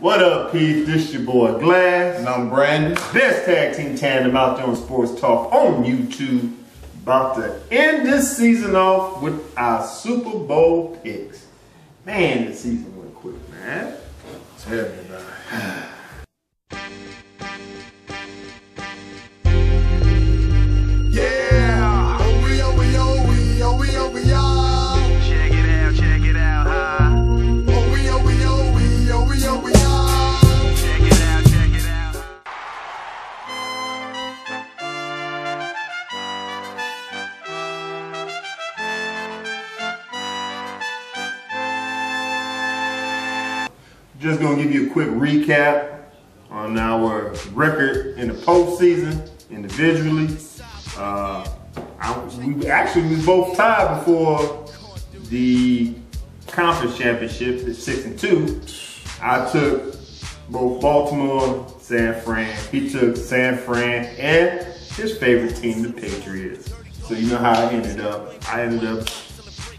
What up, peeps? This your boy Glass. And I'm Brandon. This tag team tandem out there on Sports Talk on YouTube. About to end this season off with our Super Bowl picks. Man, the season went quick, man. Tell me about it. Just gonna give you a quick recap on our record in the postseason individually. We both tied before the conference championship at 6-2. I took both Baltimore, San Fran. He took San Fran and his favorite team, the Patriots. So you know how I ended up. I ended up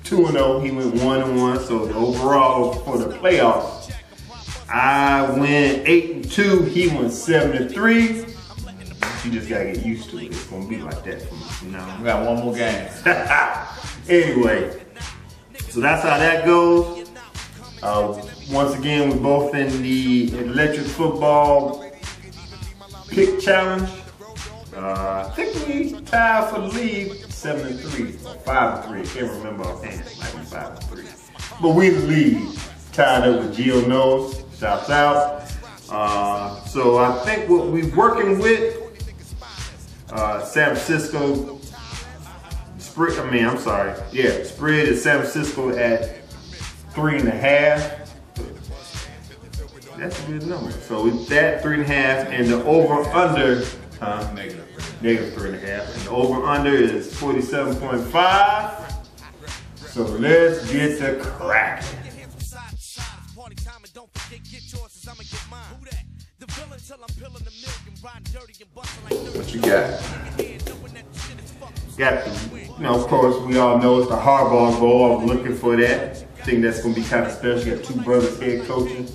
2-0. He went 1-1. So the overall for the playoffs, I went 8-2, he went 7-3. You just gotta get used to it. It's gonna be like that from now on. We got one more game. Anyway, so that's how that goes. Once again, we're both in the Electric Football Pick Challenge. I think we tied for the lead 7-3, 5-3. I can't remember. Might be 5-3, but we the lead. Tied up with GioKnows, shouts out. So I think what we're working with, San Francisco, spread, spread is San Francisco at 3.5. That's a good number. So with that 3.5 and the over-under, negative 3.5. And the over-under is 47.5. So let's get to cracking. What you got? Got the, of course, we all know it's the Harbaugh Bowl. I'm looking for that. I think that's going to be kind of special. You got two brothers head coaching.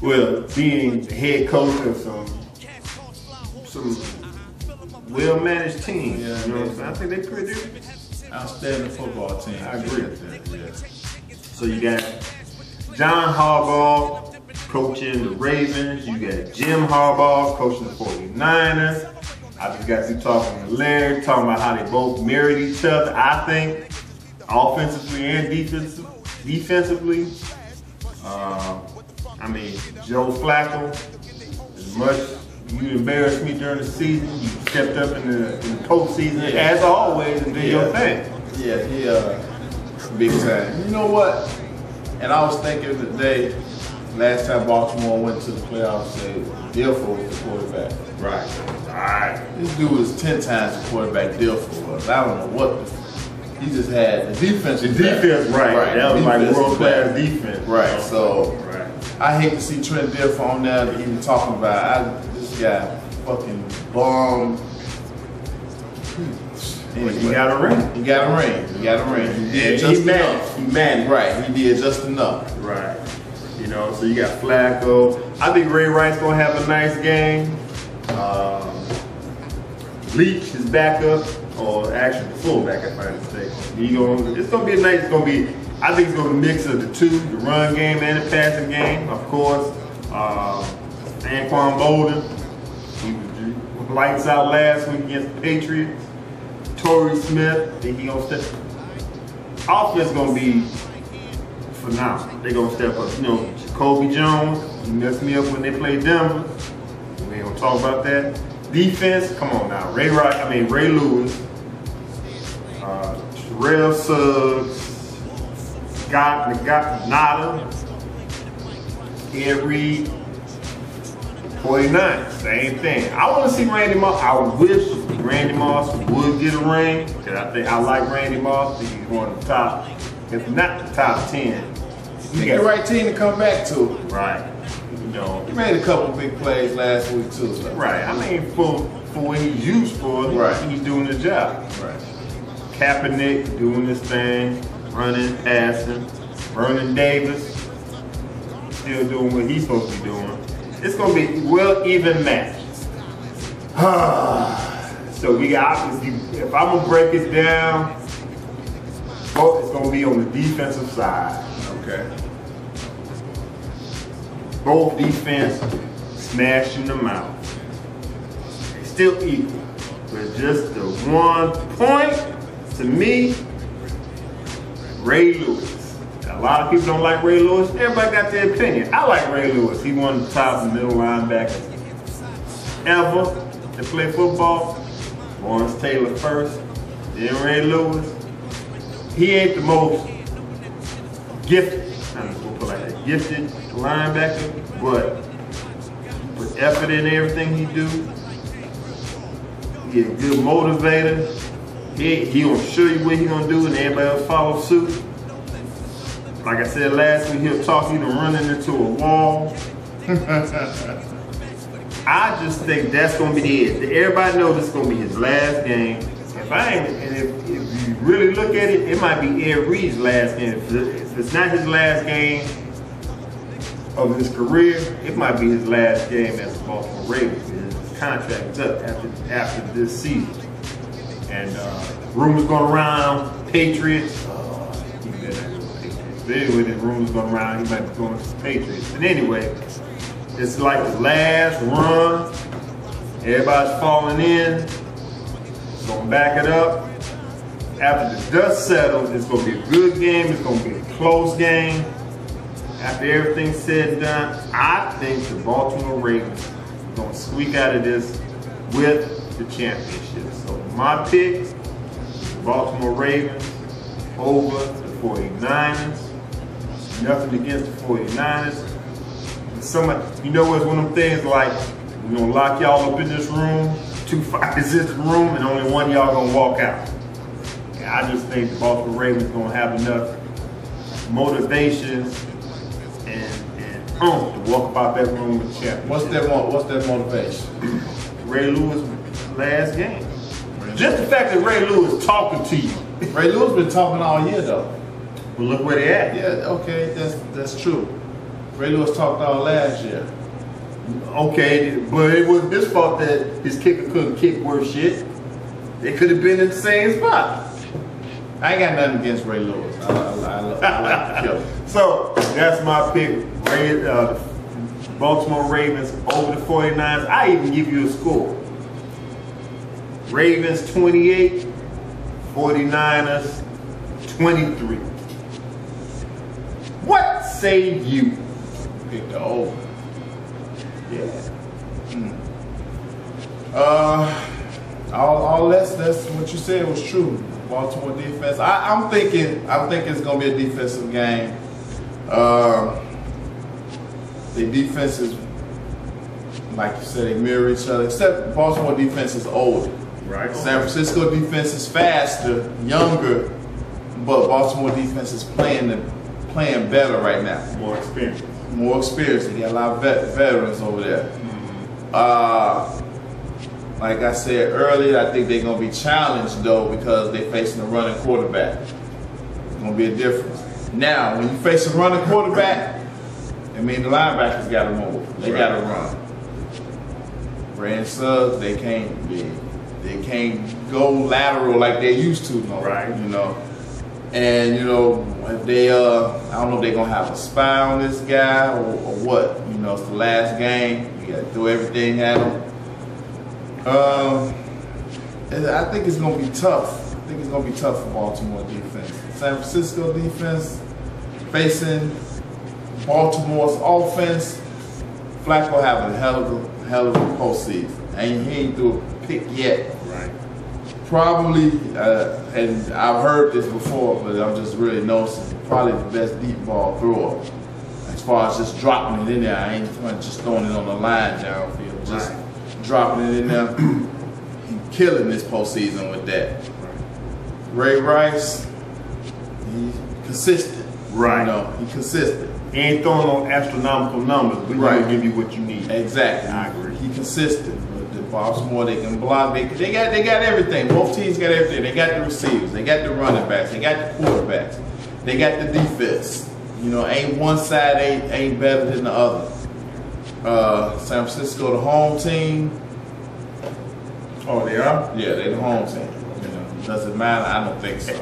Well, being the head coach of some well-managed teams. Yeah, you know what I'm saying? I think they're pretty outstanding football team. I agree with that. Yeah. So you got John Harbaugh coaching the Ravens. You got Jim Harbaugh coaching the 49ers. I just got you talking to Larry, talking about how they both married each other, I think, offensively and defensively. Joe Flacco, as much you embarrassed me during the season, you stepped up in the postseason as always and did your thing. Yeah, big time. You know what? And I was thinking today, last time Baltimore went to the playoffs, they Dilfer was the quarterback. Right. All right. This dude was 10 times the quarterback Dilfer was. I don't know what he just had. The defense. Right. That was like world-class defense. Right. So I hate to see Trent Dilfer on there even talking about this guy fucking bum. Anyway, he got a ring. He did just enough. He managed. Right. He did just enough. Right. You know, so you got Flacco. I think Ray Rice gonna have a nice game. Leach is backup, or actually the full backup, if I understand. It's gonna be nice. I think it's gonna be a mix of the two, the run game and the passing game, of course. Anquan Bolden, he was lights out last week against the Patriots. Torrey Smith, I think he gonna step. Offense gonna be phenomenal. They're going to step up. You know, Kobe Jones, he messed me up when they played Denver. We ain't going to talk about that. Defense, come on now. Ray Lewis, Terrell Suggs, got Nada, every 49, same thing. I want to see Randy Moss. I wish Randy Moss would get a ring, because I like Randy Moss. He's one of the top, if not the top 10. You got the right team to come back to. Right. You know, he made a couple big plays last week too. So. Right. For what he's used for, he's doing his job. Right. Kaepernick doing his thing, running, passing. Vernon Davis, still doing what he's supposed to be doing. It's gonna be even match. So we got, if I'm gonna break it down, oh, it's gonna be on the defensive side. Okay. Both defense smashing them out. Still equal, but just the one point to me, Ray Lewis. A lot of people don't like Ray Lewis. Everybody got their opinion. I like Ray Lewis. He one of the top middle linebackers ever to play football. Lawrence Taylor first, then Ray Lewis. He ain't the most gifted, I'm gonna put like that, gifted linebacker, but with effort in everything he do, he a good motivator. He gonna show you what he gonna do, and everybody else follow suit. Like I said last week, he'll talk you to running into a wall. I just think that's gonna be it. Everybody knows this is gonna be his last game. If you really look at it, it might be Ed Reed's last game. If it's not his last game of his career, it might be his last game as the Baltimore Ravens. His contract's up after this season. And rumors going around, Patriots. He better go to Patriots. But anyway, the rumors going around, he might be going to the Patriots. But anyway, it's like his last run. Everybody's falling in. Gonna back it up. After the dust settles, it's gonna be a good game. It's gonna be a close game. After everything's said and done, I think the Baltimore Ravens are gonna squeak out of this with the championship. So my pick, the Baltimore Ravens over the 49ers. Nothing against the 49ers. You know, it's one of them things like, we're gonna lock y'all up in this room. 2 fighters in this room, and only one of y'all gonna walk out. And I just think the Baltimore Ravens gonna have enough motivation and to walk about that room with champions. What's that motivation? Ray Lewis' last game. Just the fact that Ray Lewis talking to you. Ray Lewis been talking all year though. Well, look where they at. Yeah, okay, that's true. Ray Lewis talked all last year. Okay, but it wasn't his fault that his kicker couldn't kick worse shit. They could have been in the same spot. I ain't got nothing against Ray Lewis. I love him. So, that's my pick. Baltimore Ravens over the 49ers. I even give you a score. Ravens 28, 49ers 23. What say you? Pick the over. Yeah. That's what you said was true. Baltimore defense. I'm thinking it's gonna be a defensive game. The defenses, like you said, they mirror each other. Except Baltimore defense is older. Right. San Francisco defense is faster, younger, but Baltimore defense is playing better right now. More experience. More experience. They got a lot of veterans over there. Like I said earlier, I think they're going to be challenged, though, because they're facing a running quarterback. It's going to be a difference. Now, when you face a running quarterback, I mean, the linebackers got to move. They got to run. Brandon Suggs, they can't go lateral like they used to. You know. And, you know, if they, I don't know if they're going to have a spy on this guy or what. You know, it's the last game. You got to throw everything at him. I think it's going to be tough. I think it's going to be tough for Baltimore defense. San Francisco defense facing Baltimore's offense. Flacco having a hell of a postseason. And he ain't through a pick yet. Probably, and I've heard this before, but I'm just really noticing, probably the best deep ball thrower. As far as just dropping it in there, I ain't just throwing it on the line downfield. Just dropping it in there and killing this postseason with that. Ray Rice, he's consistent. You know, he's consistent. He ain't throwing no astronomical numbers, but he'll give you what you need. Exactly. I agree. He's consistent. Baltimore, they can block. They got everything. Both teams got everything. They got the receivers. They got the running backs. They got the quarterbacks. They got the defense. You know, ain't one side ain't better than the other. San Francisco, the home team. Oh, they are? Yeah, they the home team. You know, doesn't matter. I don't think so.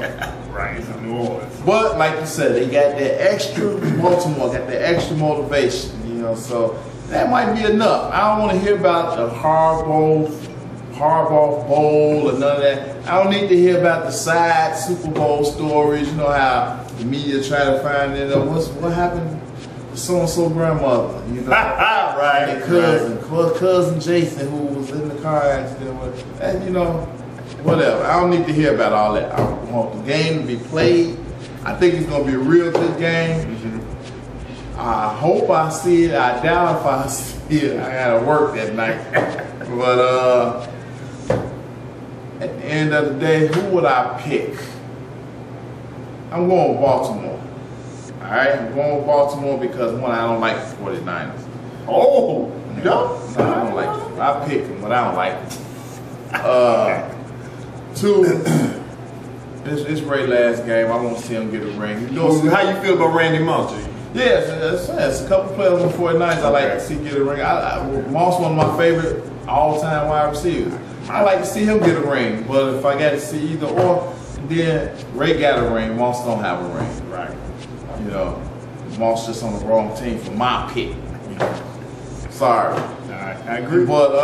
Right, it's New Orleans. But like you said, they got that extra Baltimore, got that extra motivation. You know, so that might be enough. I don't want to hear about the Harbaugh Bowl or none of that. I don't need to hear about the side Super Bowl stories. You know how the media try to find it. What happened to so-and-so grandmother? You know, right? And cousin Jason, who was in the car accident with, and you know, whatever. I don't need to hear about all that. I want the game to be played. I think it's gonna be a real good game. I hope I see it. I doubt if I see it. I gotta work that night, but at the end of the day, who would I pick? I'm going with Baltimore. All right, I'm going with Baltimore because, one, I don't like the 49ers. Oh, no, I don't like them. I pick them, but I don't like them. Two, it's Ray's last game. I want to see him get a ring. You know, how you feel about Randy Moss? Yes, it's a couple players on the 49ers I like to see get a ring. Moss, one of my favorite all-time wide receivers. I like to see him get a ring, but if I got to see either or, then Ray got a ring, Moss don't have a ring. Right. You know, Moss just on the wrong team for my pick. You know. Sorry. I agree. But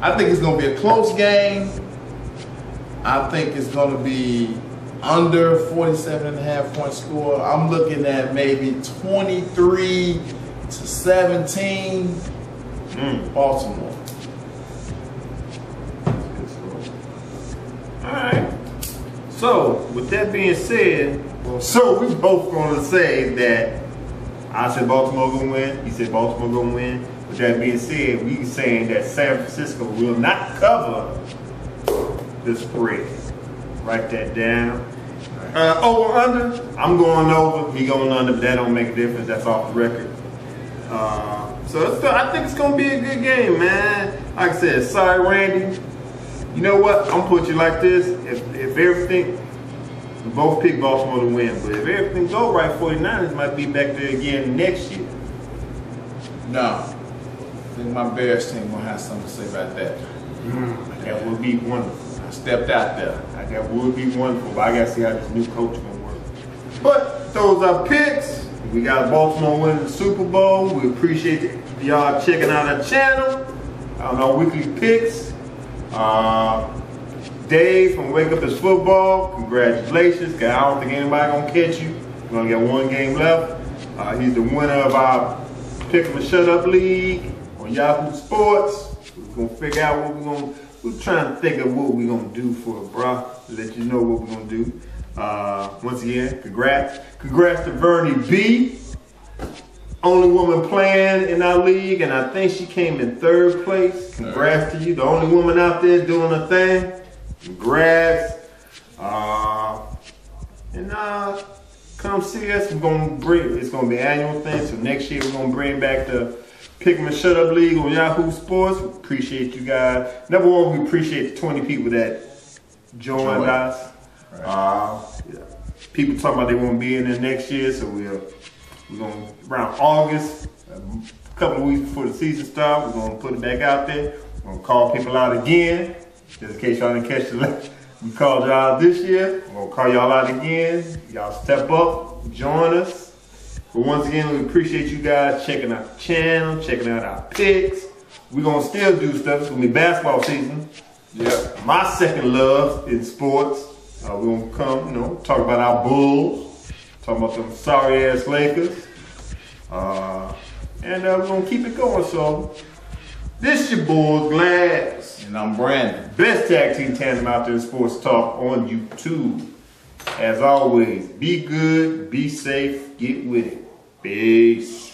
I think it's going to be a close game. I think it's going to be under 47.5 point score. I'm looking at maybe 23-17 Baltimore. All right. So, with that being said, we both gonna say that I said Baltimore gonna win, you said Baltimore gonna win. With that being said, we saying that San Francisco will not cover the spread. Write that down. Over under, I'm going over, he going under, but that don't make a difference, that's off the record. I think it's gonna be a good game, man. Like I said, sorry Randy. You know what? I'm gonna put you like this. If everything, we both pick Baltimore to win, but if everything go right, 49ers might be back there again next year. No, I think my Bears team gonna have something to say about that. That would be wonderful. I stepped out there. That would be wonderful, but I gotta see how this new coach gonna work. But those are picks. We got Baltimore winning the Super Bowl. We appreciate y'all checking out our channel, our weekly picks. Dave from Wake Up Is Football, congratulations, because I don't think anybody going to catch you. We're going to get one game left. He's the winner of our Pick'em or Shut Up League on Yahoo! Sports. We're going to figure out what we're going to, we're trying to think of what we're going to do for it, bro. Let you know what we're going to do. Once again, congrats. Congrats to Vernie B. Only woman playing in our league, and I think she came in third place. Congrats to you. The only woman out there doing her thing. Congrats. Come see us. We're gonna bring, it's gonna be an annual thing. So next year we're gonna bring back the Pick'em or Shut Up League on Yahoo! Sports. We appreciate you guys. Number one, we appreciate the 20 people that joined us. Right. People talking about they won't be in there next year, so we're gonna, around August, a couple of weeks before the season starts, we're gonna put it back out there. We're gonna call people out again, just in case y'all didn't catch the. We called y'all this year. We're gonna call y'all out again. Y'all step up, join us. But once again, we appreciate you guys checking out the channel, checking out our picks. We're gonna still do stuff. It's gonna be basketball season. Yeah, my second love in sports. We're gonna come, you know, talk about our Bulls. Talking about some sorry ass Lakers. We're gonna keep it going. So this your boy Glass. And I'm Brandon. Best tag team tandem out there in Sports Talk on YouTube. As always, be good, be safe, get with it. Peace.